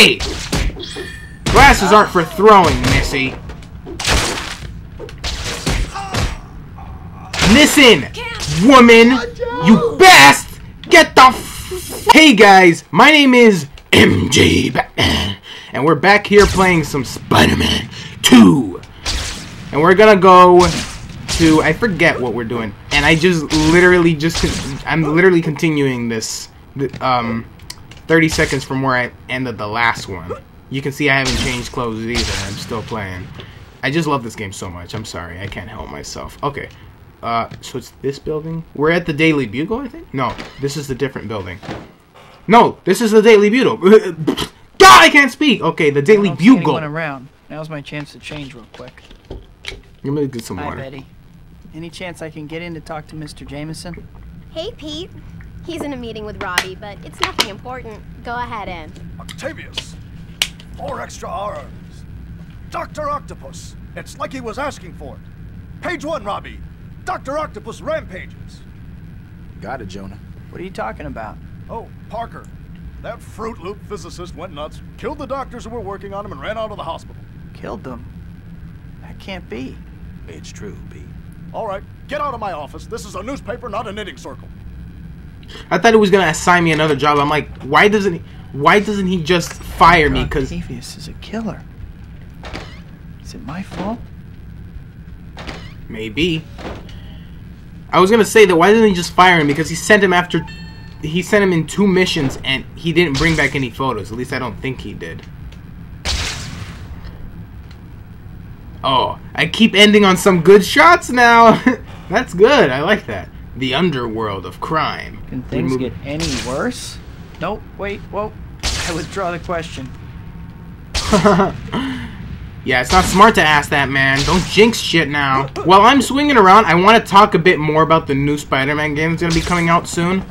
Hey! Glasses aren't for throwing, Missy. Listen, woman, you best get the f. Hey guys, my name is MJ Batman, and we're back here playing some Spider-Man 2. And we're gonna go to, I forget what we're doing. And I just literally just, I'm literally continuing this, 30 seconds from where I ended the last one. You can see I haven't changed clothes either, I'm still playing. I just love this game so much, I'm sorry, I can't help myself. Okay. So it's this building? We're at the Daily Bugle, I think? No, this is a different building. No, this is the Daily Bugle. God, I can't speak! Okay, the Daily Bugle. Around. Now's my chance to change real quick. Let me get some water. Hi, Betty. Any chance I can get in to talk to Mr. Jameson? Hey, Pete. He's in a meeting with Robbie, but it's nothing important. Go ahead and... Octavius! 4 extra arms. Doctor Octopus. It's like he was asking for it. Page 1, Robbie. Dr. Octopus rampages. Got it, Jonah. What are you talking about? Oh, Parker. That Fruit Loop physicist went nuts, killed the doctors who were working on him, and ran out of the hospital. Killed them? That can't be. It's true, B. All right, get out of my office. This is a newspaper, not a knitting circle. I thought he was gonna assign me another job. I'm like, why doesn't he just fire me? Because Octavius is a killer. Is it my fault? Maybe. I was gonna say that why didn't he just fire him? Because he sent him after, he sent him in 2 missions and he didn't bring back any photos. At least I don't think he did. Oh, I keep ending on some good shots now. That's good. I like that. The underworld of crime. Can things get any worse? Nope. Wait. Whoa. I withdraw the question. Yeah, it's not smart to ask that, man. Don't jinx shit now. While I'm swinging around, I want to talk a bit more about the new Spider-Man game that's going to be coming out soon.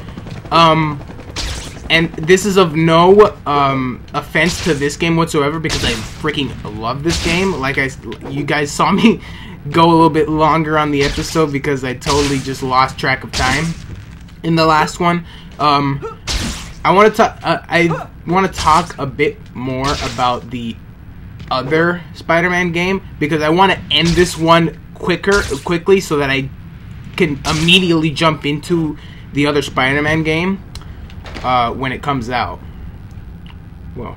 And this is of no offense to this game whatsoever because I freaking love this game. Like, you guys saw me go a little bit longer on the episode because I totally just lost track of time in the last one. I want to talk a bit more about the other Spider-Man game because I want to end this one quickly so that I can immediately jump into the other Spider-Man game when it comes out. Whoa.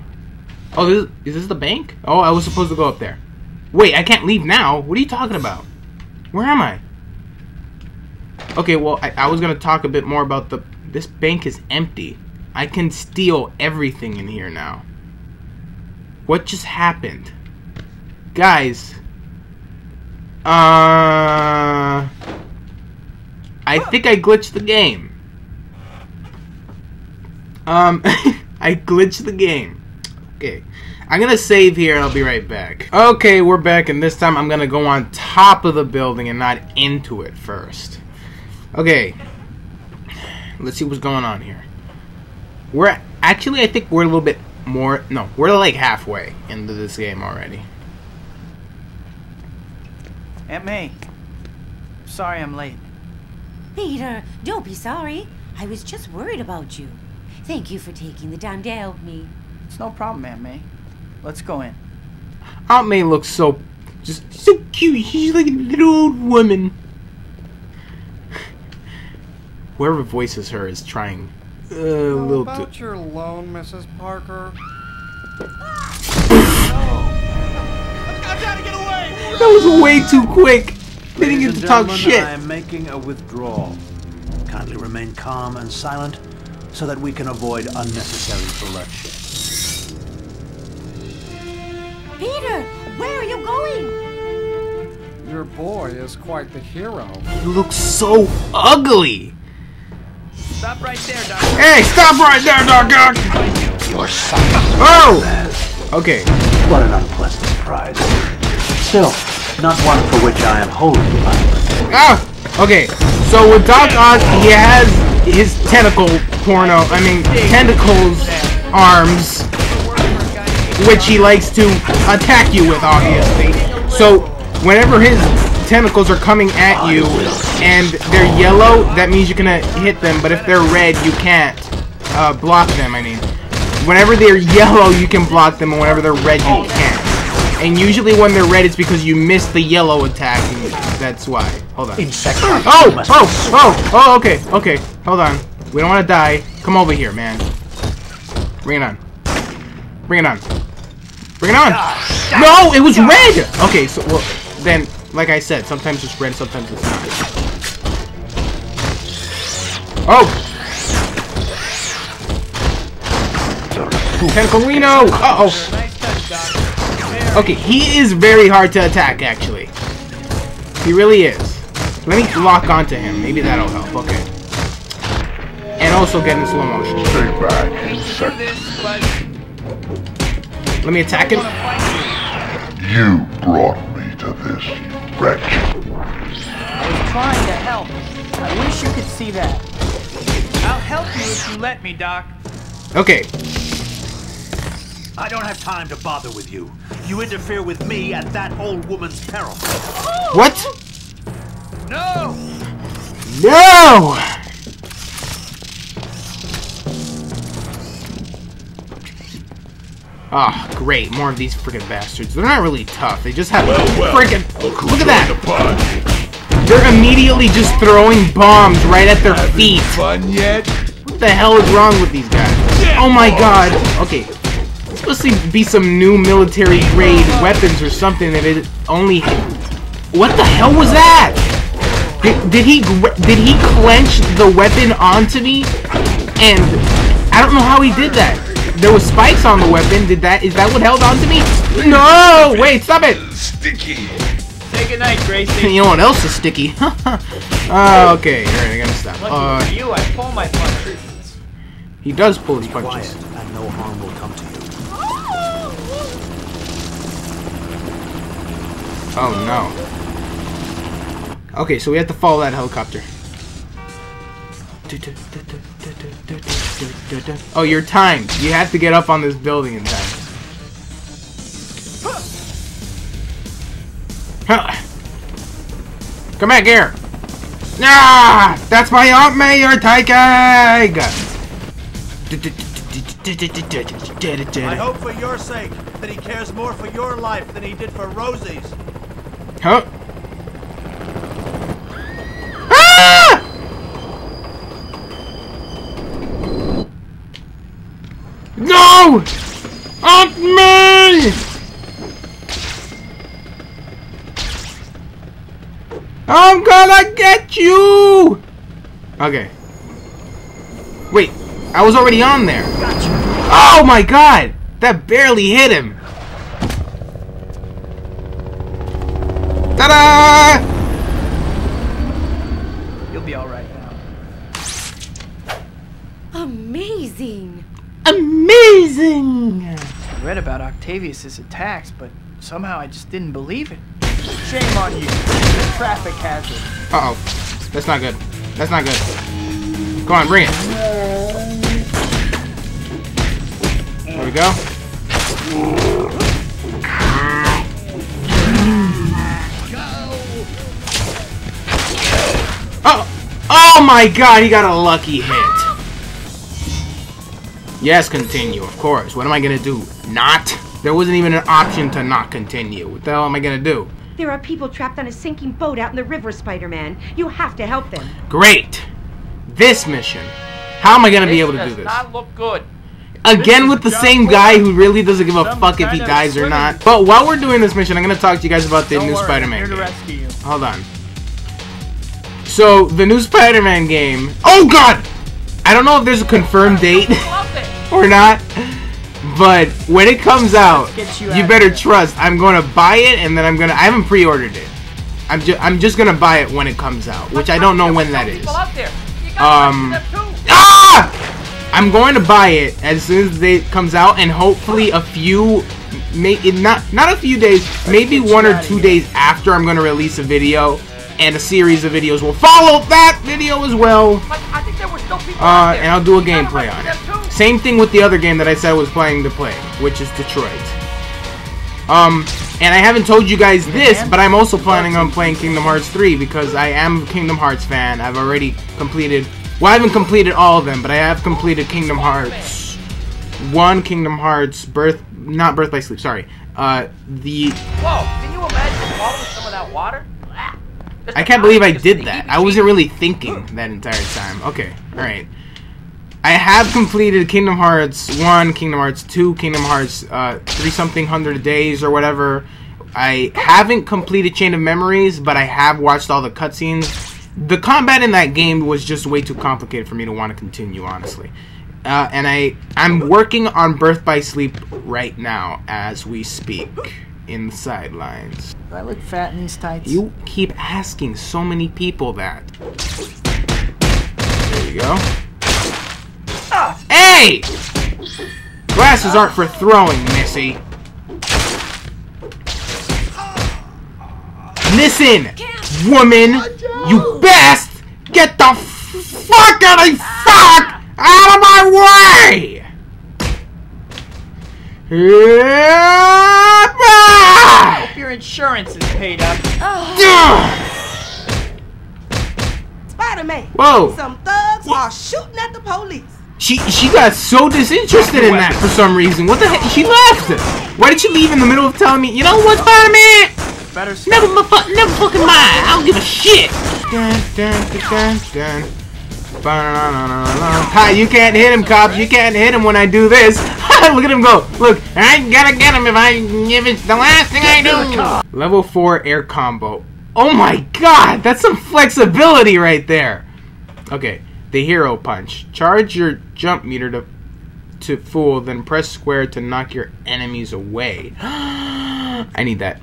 Oh, is this the bank? Oh, I was supposed to go up there. Wait, I can't leave now? What are you talking about? Where am I? Okay, well, I was going to talk a bit more about the... This bank is empty. I can steal everything in here now. What just happened? Guys. I think I glitched the game. I glitched the game. Okay. I'm gonna save here and I'll be right back. Okay, we're back and this time I'm gonna go on top of the building and not into it first. Okay. Let's see what's going on here. We're actually, I think we're a little bit more, no, we're like halfway into this game already. Aunt May, sorry I'm late. Peter, don't be sorry. I was just worried about you. Thank you for taking the time to help me. It's no problem, Aunt May. Let's go in. Aunt May looks so cute. She's like a little old woman. Whoever voices her is trying. About your loan, Mrs. Parker. I've got to get away. That was way too quick. Didn't get to talk shit. I am making a withdrawal. Kindly remain calm and silent, so that we can avoid unnecessary correction. Peter, where are you going? Your boy is quite the hero. He looks so ugly. Stop right there, Doc. Hey, stop right there, Doc. Your son. Oh! Okay. What an unpleasant surprise. Still, not one for which I am holding my breath. Ah! Okay, so with Doc Ock, he has his tentacles arms, which he likes to attack you with, obviously. So, whenever his tentacles are coming at you and they're yellow, that means you can hit them, but if they're red you can't block them. I mean, Whenever they're yellow, you can block them, and whenever they're red, you can't. And usually when they're red, it's because you missed the yellow attack, and that's why. Hold on. Oh, okay, okay. Hold on. We don't want to die. Come over here, man. Bring it on. Bring it on. Bring it on. No, it was red! Okay, so, well, then, like I said, sometimes it's red, sometimes it's not. Oh! Tencolino! Uh-oh. Okay, he is very hard to attack, actually. He really is. Let me lock onto him. Maybe that'll help. Okay. And also get in slow motion. Let me attack him. You brought me to this wreck. I was trying to help. I wish you could see that. I'll help you if you let me, Doc. Okay. I don't have time to bother with you. You interfere with me at that old woman's peril. What? No! No! Ah, oh, great. More of these freaking bastards. They're not really tough. They just have freaking... Look at that! They're immediately just throwing bombs right at their feet. Fun yet? What the hell is wrong with these guys? Oh my god. Okay. Supposed to be some new military grade weapons or something that it only... What the hell was that? Did he clench the weapon onto me? And I don't know how he did that. There was spikes on the weapon. Is that what held onto me? No! Wait, stop it! Sticky. Say goodnight, Gracie. You know what else is sticky? Okay, alright, I gotta stop. Lucky for you, I pull my punches. He does pull his punches. And no harm will come to you. Oh no. Okay, so we have to follow that helicopter. Oh, you're timed. You have to get up on this building in time. Come back here! Nah! That's my Aunt May you're taking! I hope for your sake that he cares more for your life than he did for Rosie's. Huh? Ah! No! Aunt May! I'm gonna get you! Okay. Wait, I was already on there. Gotcha. Oh my god! That barely hit him. Ta-da! You'll be all right now. Amazing! Amazing! I read about Octavius's attacks, but somehow I just didn't believe it. Shame on you. It's a traffic hazard. Uh-oh. That's not good. That's not good. Go on, bring it. There we go. Oh my god, he got a lucky hit. Yes, continue, of course. What am I gonna do? Not? There wasn't even an option to not continue. What the hell am I gonna do? There are people trapped on a sinking boat out in the river, Spider-Man. You have to help them. Great. This mission. How am I gonna be able to do this? This does not look good. Again with the same guy who really doesn't give a fuck if he dies or not. But while we're doing this mission, I'm gonna talk to you guys about the new Spider-Man game. Hold on. So, the new Spider-Man game... Oh, God! I don't know if there's a confirmed date or not, but when it comes out, you better trust I'm going to buy it, and then I'm going to... I haven't pre-ordered it. I'm just going to buy it when it comes out, which I don't know when that is. Ah! I'm going to buy it as soon as it comes out, and hopefully a few... Not a few days, maybe 1 or 2 days after I'm going to release a video... And a series of videos will follow that video as well. I think there were still people out there. And I'll do a gameplay on it. Same thing with the other game that I said I was planning to play, which is Detroit. And I haven't told you guys this, but I'm also planning on playing Kingdom Hearts 3 because I am a Kingdom Hearts fan. I've already completed... Well, I haven't completed all of them, but I have completed Kingdom Hearts 1, Kingdom Hearts, not Birth by Sleep, sorry. Whoa, can you imagine swallowing some of that water? I can't believe I did that. I wasn't really thinking that entire time. Okay, alright. I have completed Kingdom Hearts 1, Kingdom Hearts 2, Kingdom Hearts 3-something hundred days or whatever. I haven't completed Chain of Memories, but I have watched all the cutscenes. The combat in that game was just way too complicated for me to want to continue, honestly. And I'm working on Birth by Sleep right now as we speak in the sidelines. Do I look fat in these tights? You keep asking so many people that. There you go. Hey! Glasses aren't for throwing, Missy. Listen, woman, you best get the fuck out of my way! I hope your insurance is paid up. Spider-Man, whoa! Some thugs are shooting at the police. She got so disinterested in that for some reason. What the heck? She left. Why did she leave in the middle of telling me? You know what, Spider-Man? Better never fucking mind. I don't give a shit. Hi, you can't hit him, cops. You can't hit him when I do this. Look at him go. Look, I ain't gotta get him if it's the last thing I do. Level 4 air combo. Oh my god, that's some flexibility right there. Okay, the hero punch. Charge your jump meter to fool, then press square to knock your enemies away. I need that.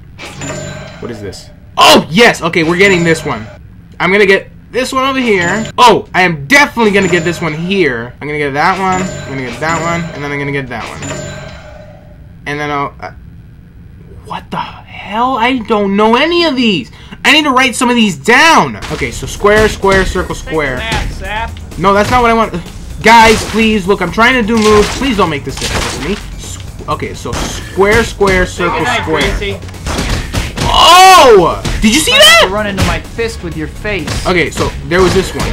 What is this? Oh, yes! Okay, we're getting this one. I'm gonna get this one over here. Oh, I am definitely gonna get this one here. I'm gonna get that one, I'm gonna get that one, and then I'm gonna get that one. And then I'll... what the hell? I don't know any of these! I need to write some of these down! Okay, so square, square, circle, square. No, that's not what I want. Guys, please, look, I'm trying to do moves. Please don't make this difficult for me. Okay, so square, square, circle, square. Oh! Did you see that? Run into my fist with your face. Okay, so there was this one,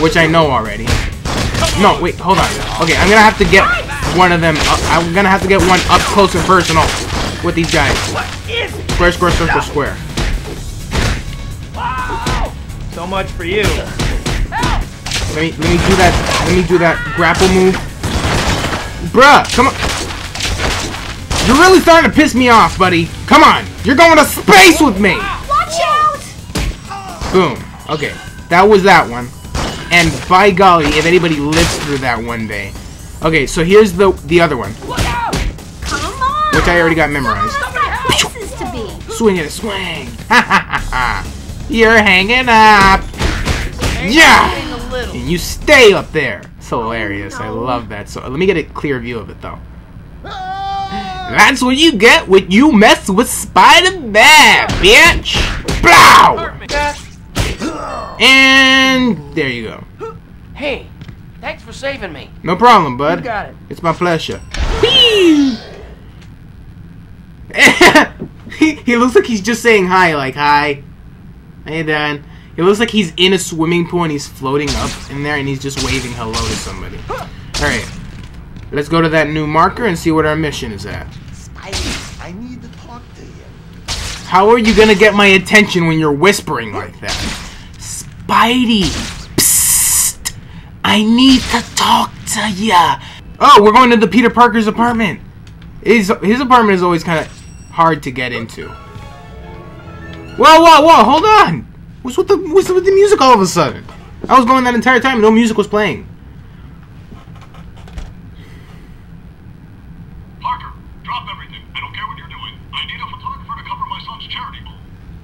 which I know already. No, wait, hold on. Okay, I'm gonna have to get one of them. I'm gonna have to get one up close and personal with these guys. Square, square, circle, square. Wow! So much for you. Let me do that. Let me do that grapple move. Bruh, come on. You're really starting to piss me off, buddy. Come on. You're going to space with me. Watch out. Boom. Okay. That was that one. And by golly, if anybody lives through that one day. Okay, so here's the other one. Come on. Which I already got memorized. Swing it a swing. Ha ha ha. You're hanging up. Yeah. And you stay up there. It's hilarious. I love that. So let me get a clear view of it, though. That's what you get when you mess with Spider-Man, bitch! Blow! And there you go. Hey, thanks for saving me. No problem, bud. You got it. It's my pleasure. He looks like he's just saying hi, like, hi. Hey, Dan. He looks like he's in a swimming pool and he's floating up in there and he's just waving hello to somebody. Alright. Let's go to that new marker and see what our mission is at. Spidey, I need to talk to you. How are you gonna get my attention when you're whispering like that? Spidey, psst, I need to talk to ya. Oh, we're going to the Peter Parker's apartment. His apartment is always kind of hard to get into. Whoa, whoa, whoa! Hold on. What's with the music all of a sudden? I was going that entire time. No music was playing.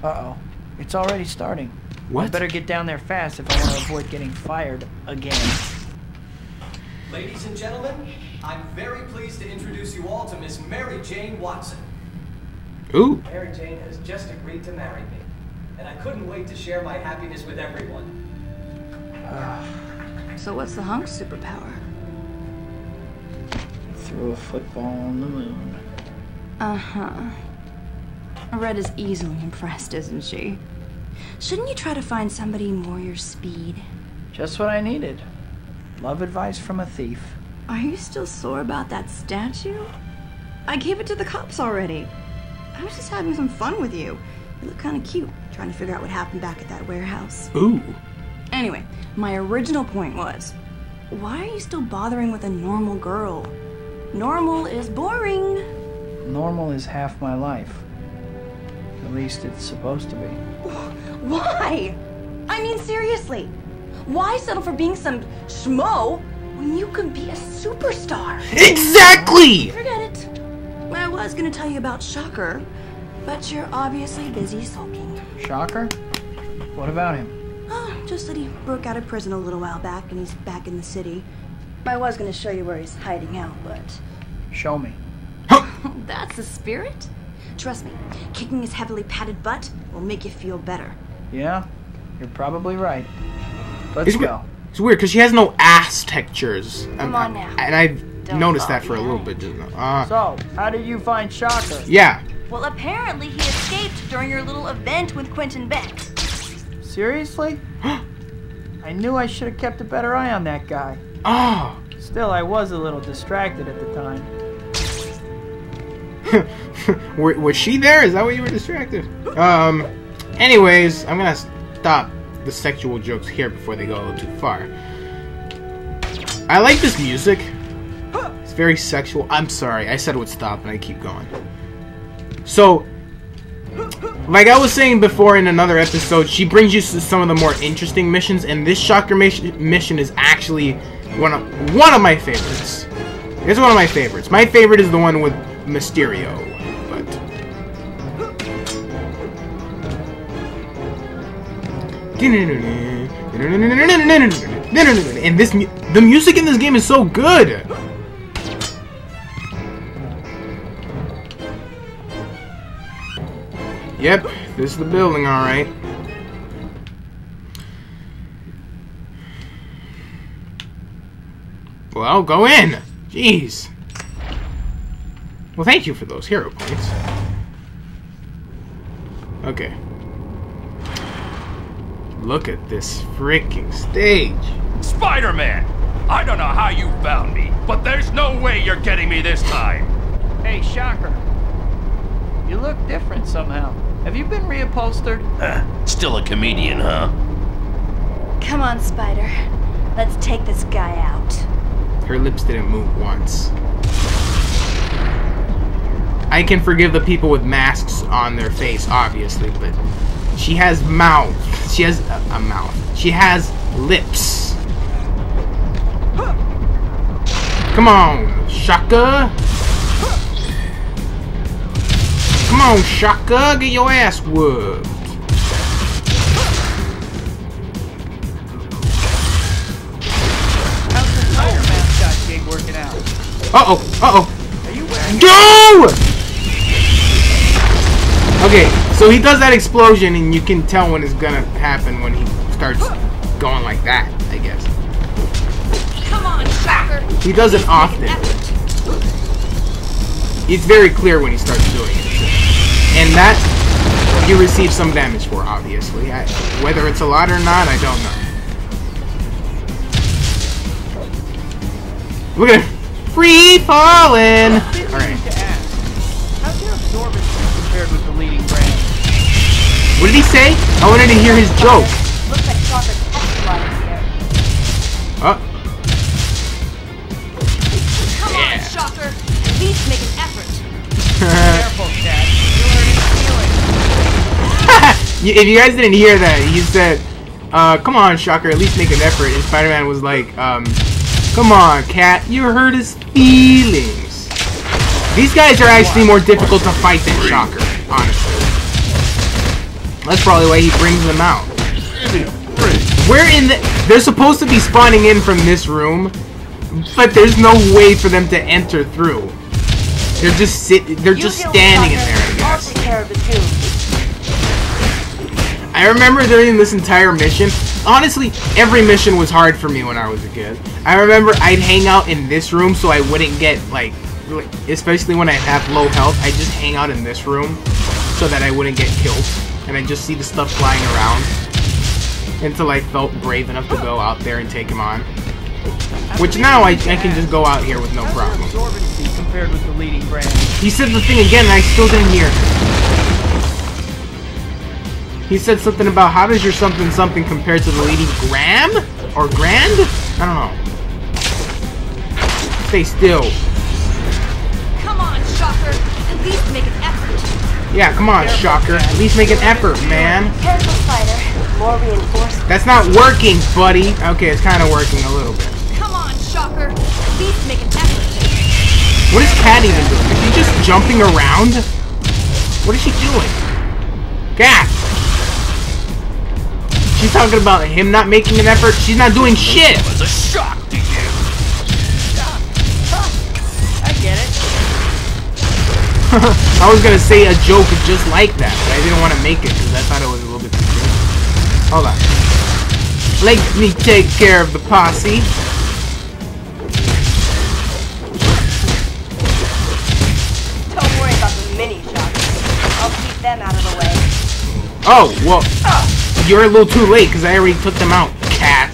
Uh-oh. It's already starting. What? I better get down there fast if I want to avoid getting fired again. Ladies and gentlemen, I'm very pleased to introduce you all to Miss Mary Jane Watson. Ooh. Mary Jane has just agreed to marry me, and I couldn't wait to share my happiness with everyone. So what's the hunk's superpower? Threw a football on the moon. Uh-huh. Red is easily impressed, isn't she? Shouldn't you try to find somebody more your speed? Just what I needed. Love advice from a thief. Are you still sore about that statue? I gave it to the cops already. I was just having some fun with you. You look kind of cute, trying to figure out what happened back at that warehouse. Ooh. Anyway, my original point was, why are you still bothering with a normal girl? Normal is boring. Normal is half my life. At least it's supposed to be. Why? I mean, seriously. Why settle for being some schmo when you could be a superstar? Exactly! Forget it. I was going to tell you about Shocker, but you're obviously busy sulking. Shocker? What about him? Oh, just that he broke out of prison a little while back and he's back in the city. I was going to show you where he's hiding out, but... Show me. That's the spirit? Trust me, kicking his heavily padded butt will make you feel better. Yeah, you're probably right. Let's go. It's weird because she has no ass textures. Come on now. And I've noticed that for a little bit. So, how did you find Shocker? Yeah. Well, apparently he escaped during your little event with Quentin Beck. Seriously? I knew I should have kept a better eye on that guy. Oh. Still, I was a little distracted at the time. Was she there? Is that why you were distracted? Anyways, I'm gonna stop the sexual jokes here before they go a little too far. I like this music. It's very sexual. I'm sorry, I said it would stop and I keep going. So, like I was saying before in another episode, she brings you to some of the more interesting missions, and this Shocker mission is actually one of my favorites. It's one of my favorites. My favorite is the one with Mysterio, but and the music in this game is so good. Yep, this is the building, all right. Well, go in. Jeez. Well, thank you for those hero points. Okay. Look at this freaking stage. Spider-Man! I don't know how you found me, but there's no way you're getting me this time. Hey, Shocker. You look different somehow. Have you been reupholstered? Still a comedian, huh? Come on, Spider. Let's take this guy out. Her lips didn't move once. I can forgive the people with masks on their face, obviously, but she has mouth. She has a mouth. She has lips. Come on, Shocker. Come on, Shocker. Get your ass whooped. How's the tire mascot gig working out? Uh-oh. Are you wearing it? No! Okay, so he does that explosion, and you can tell when it's gonna happen when he starts going like that, I guess. Come on, Shocker. He does it often. It's very clear when he starts doing it. And that you receive some damage for, obviously. Whether it's a lot or not, I don't know. Look at him. Free falling! Alright. With the leading brand. What did he say? I wanted to hear his joke. Looks like Shocker's exercising here. Come on, Shocker. At least make an effort. Careful, Dad. You hurt his feelings. If you guys didn't hear that, he said, come on, Shocker, at least make an effort. And Spider-Man was like, come on, Cat, you hurt his feelings. These guys are actually more difficult to fight than Shocker, honestly. That's probably why he brings them out. We're in the... They're supposed to be spawning in from this room, but there's no way for them to enter through. They're just standing in there, I guess. I remember during this entire mission... Honestly, every mission was hard for me when I was a kid. I remember I'd hang out in this room so I wouldn't get, like... Especially when I have low health, I just hang out in this room so that I wouldn't get killed, and I just see the stuff flying around until I felt brave enough to go out there and take him on. Which now I can just go out here with no problem. Compared with the leading brand. He said the thing again and I still didn't hear. He said something about how does your something something compare to the leading gram? Or grand? I don't know. Stay still. Come on, Shocker. At least make an effort. Yeah, come on, Shocker. At least make an effort, man. Careful, Spider. More reinforcements. That's not working, buddy. Okay, it's kind of working a little bit. Shocker, please make an effort. What is Cat even doing? Is she just jumping around? What is she doing? Cat! She's talking about him not making an effort. She's not doing shit! That was a shock to you! I get it. I was gonna say a joke just like that, but I didn't want to make it because I thought it was a little bit too good. Hold on. Let me take care of the posse. Oh, well, you're a little too late because I already took them out, cat.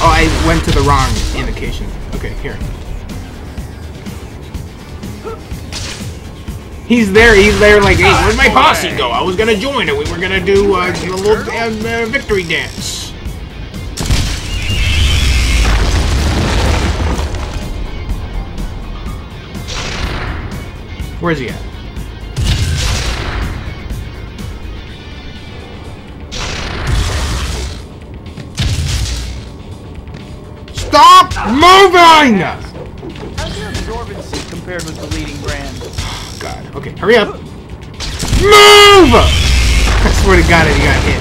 Oh, I went to the wrong indication. Okay, here. He's there like, hey, where'd my posse go? I was going to join it. We were going to do a little victory dance. Where's he at? Stop moving! How's your absorbency compared with the leading brand? Oh, God. Okay, hurry up. Move! I swear to God, if you got hit.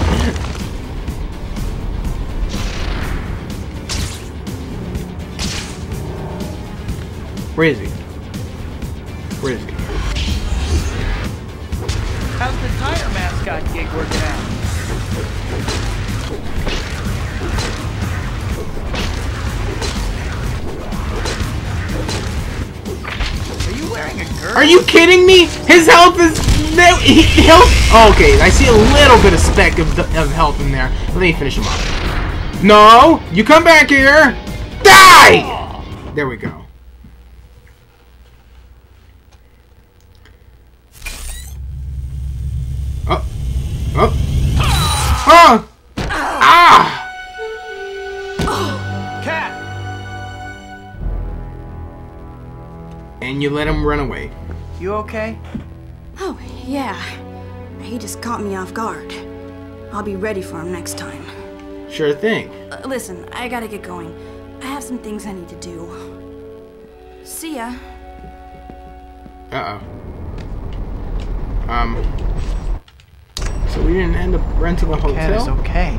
Where is he? Where is he? How's the tire mascot gig working out? Are you kidding me? His health is no health. Oh, okay, I see a little bit of speck of health in there. Let me finish him off. No, you come back here. Die. There we go. Oh, oh, oh. Ah. Cat. And you let him run away. You okay? Oh, yeah. He just caught me off guard. I'll be ready for him next time. Sure thing. Listen, I gotta get going. I have some things I need to do. See ya. Uh-oh. So we didn't end up renting a hotel? Cat is okay.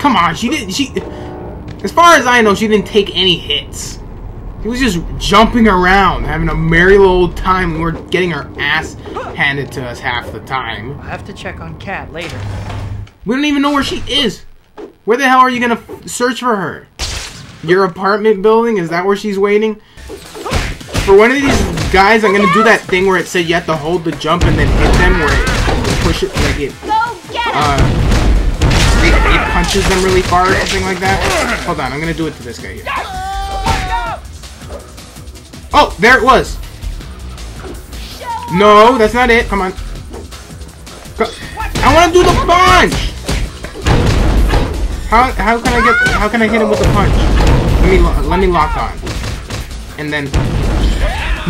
Come on, she didn't... As far as I know, she didn't take any hits. He was just jumping around, having a merry little time. We were getting our ass handed to us half the time. I'll have to check on Kat later. We don't even know where she is. Where the hell are you gonna search for her? Your apartment building? Is that where she's waiting? For one of these guys, I'm gonna do that thing where it said you have to hold the jump and then hit them, where it pushes like it. It punches them really far or something like that. Hold on, I'm gonna do it to this guy here. Oh, there it was. No, that's not it. Come on. I want to do the punch. How can I get? How can I hit him with the punch? Let me lock on. And then.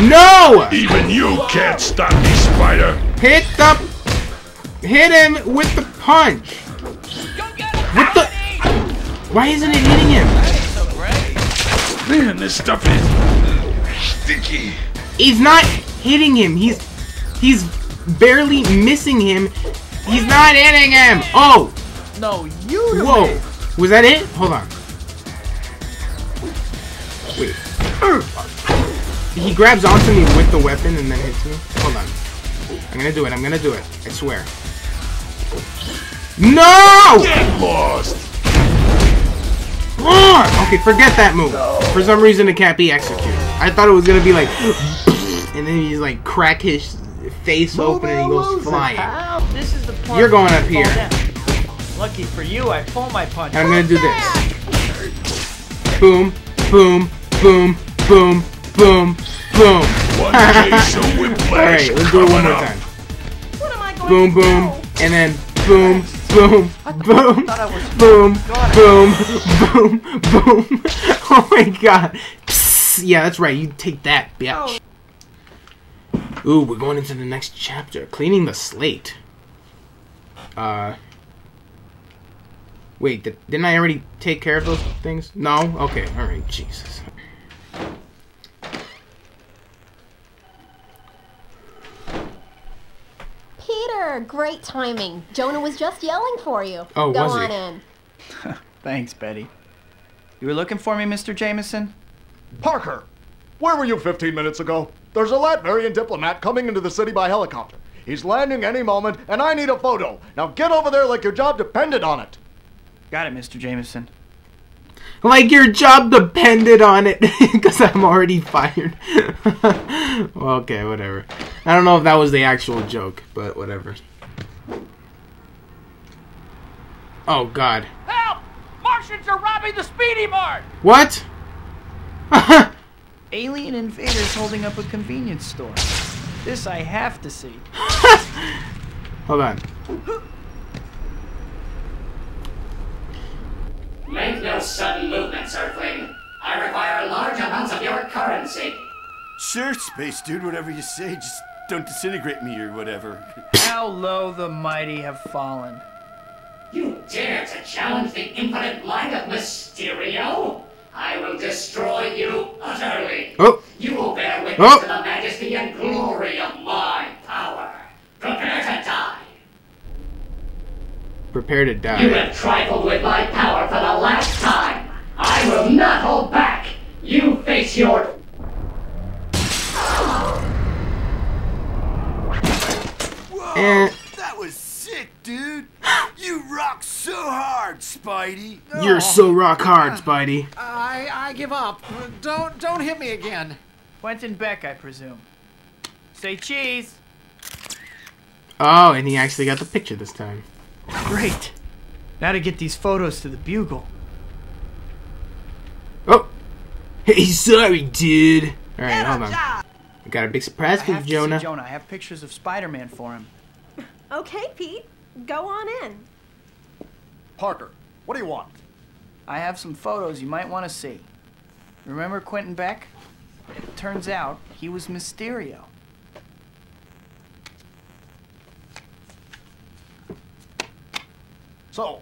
No. Even you can't stop me, Spider. Hit him with the punch. What the? Why isn't it hitting him? Man, this stuff is. Sticky. He's not hitting him. He's barely missing him. He's not hitting him. Oh. No, you. Whoa. Made. Was that it? Hold on. Wait. He grabs onto me with the weapon and then hits me. Hold on. I'm gonna do it. I'm gonna do it. I swear. No. Get lost. Okay, forget that move. For some reason, it can't be executed. I thought it was gonna be like, and then he's like crack his face open and he goes flying. You're going up here. Lucky for you, I pull my punch. I'm gonna do this. Boom, boom, boom, boom, boom, boom. Alright, let's do it one more time. What am I going boom, to boom, do? And then boom, boom, boom, boom, boom, boom, boom. Oh my god. Psst. Yeah, that's right. You take that, bitch. Oh. Ooh, we're going into the next chapter. Cleaning the slate. Wait, didn't I already take care of those things? No? Okay, alright, Jesus. Peter, great timing. Jonah was just yelling for you. Oh, was he? Go on in. Thanks, Betty. You were looking for me, Mr. Jameson? Parker, where were you 15 minutes ago? There's a Latverian diplomat coming into the city by helicopter. He's landing any moment, and I need a photo. Now get over there like your job depended on it. Got it, Mr. Jameson. Like your job depended on it, because I'm already fired. Okay, whatever. I don't know if that was the actual joke, but whatever. Oh, God. Help! Martians are robbing the Speedy Mart! What? Alien invaders holding up a convenience store. This I have to see. Hold on. Make no sudden movements, Earthling. I require large amounts of your currency. Sure, space dude, whatever you say. Just don't disintegrate me or whatever. How low the mighty have fallen. You dare to challenge the infinite mind of Mysterio? I will destroy you utterly. Oh. You will bear witness to the majesty and glory of my power. Prepare to die. Prepare to die. You have trifled with my power for the last time. I will not hold back. You face your... Whoa, that was sick, dude. You rock so hard, Spidey. You're so rock hard, Spidey. I give up. Don't hit me again. Quentin Beck, I presume. Say cheese. Oh, and he actually got the picture this time. Great. Now to get these photos to the Bugle. Oh. Hey, sorry, dude. All right, hold on. I got a big surprise for Jonah. Jonah, I have pictures of Spider-Man for him. Okay, Pete. Go on in. Parker, what do you want? I have some photos you might want to see. Remember Quentin Beck? It turns out he was Mysterio. So,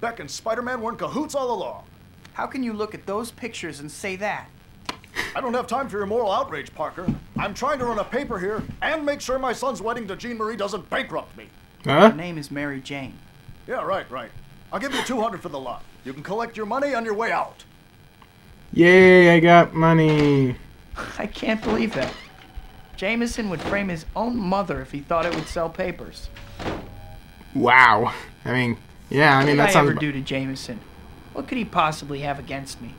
Beck and Spider-Man were in cahoots all along. How can you look at those pictures and say that? I don't have time for your moral outrage, Parker. I'm trying to run a paper here and make sure my son's wedding to Jean Marie doesn't bankrupt me. Huh? Her name is Mary Jane. Yeah, right. I'll give you $200 for the lot. You can collect your money on your way out. Yay, I got money. I can't believe that. Jameson would frame his own mother if he thought it would sell papers. Wow. I mean... Yeah, I mean, that's sounds... What did I ever do to Jameson? What could he possibly have against me?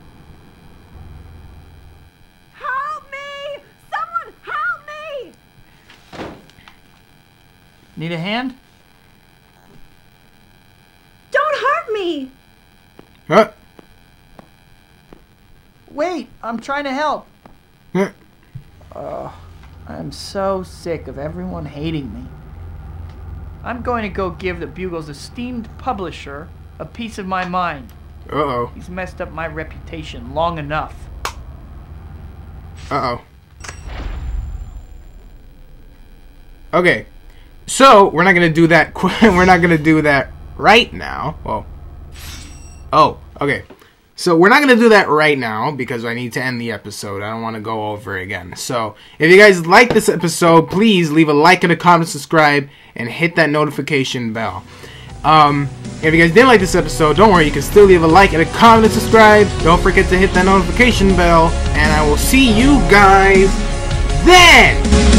Help me! Someone help me! Need a hand? Don't hurt me! Huh? Wait, I'm trying to help. Huh? Oh, I'm so sick of everyone hating me. I'm going to go give the Bugle's esteemed publisher a piece of my mind. Uh-oh. He's messed up my reputation long enough. Uh-oh. Okay. So, we're not going to do that right now. Well. Oh, okay. So, we're not going to do that right now because I need to end the episode. I don't want to go over again. So, if you guys like this episode, please leave a like and a comment, subscribe, and hit that notification bell. If you guys didn't like this episode, don't worry. You can still leave a like and a comment and subscribe. Don't forget to hit that notification bell. And I will see you guys then!